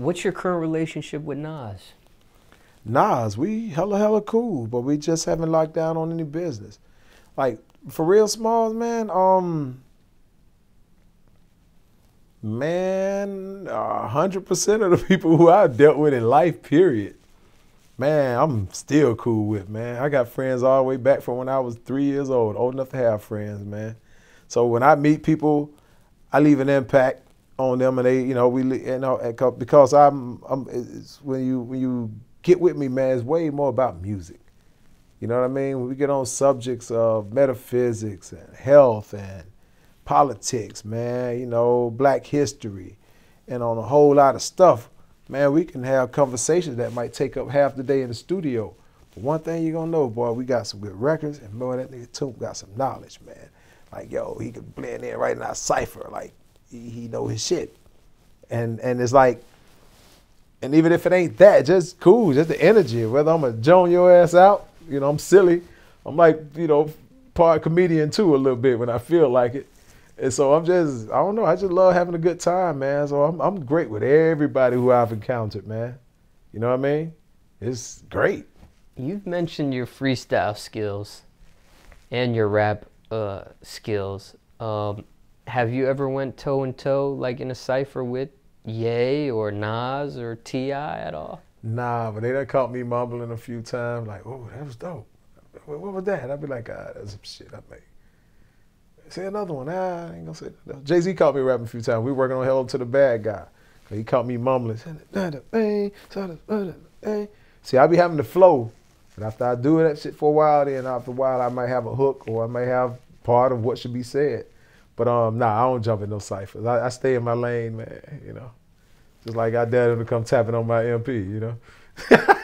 What's your current relationship with Nas? Nas, we hella cool, but we just haven't locked down on any business. Like, for real, Smalls, man, man, 100% of the people who I dealt with in life, period, man, I'm still cool with, man. I got friends all the way back from when I was 3 years old enough to have friends, man. So when I meet people, I leave an impact on them, and they, you know, we, you know, because it's, when you get with me, man, it's way more about music. You know what I mean? We get on subjects of metaphysics and health and politics, man, you know, black history, and on a whole lot of stuff, man, we can have conversations that might take up half the day in the studio. But one thing you're gonna know, boy, we got some good records, and boy, that nigga Toomp got some knowledge, man. Like, yo, he could blend in right in our cipher, like, he know his shit. And it's like, and even if it ain't that, just cool, just the energy, whether I'm gonna joan your ass out, you know, I'm silly. I'm like, you know, part comedian too a little bit when I feel like it. And so I'm just, I don't know, I just love having a good time, man. So I'm great with everybody who I've encountered, man. You know what I mean? It's great. You've mentioned your freestyle skills and your rap skills. Have you ever went toe-in-toe, like in a cypher with Ye or Nas or T.I. at all? Nah, but they done caught me mumbling a few times, like, oh, that was dope. What was that? I'd be like, ah, that's some shit I made. Say another one, ah, I ain't gonna say that. Jay Z caught me rapping a few times. We working on Hell to the Bad Guy. He caught me mumbling. See, I be having the flow, but after I do that shit for a while, then after a while I might have a hook or I might have part of what should be said. But nah, I don't jump in no ciphers. I stay in my lane, man, you know. Just like I dare them to come tapping on my MP, you know.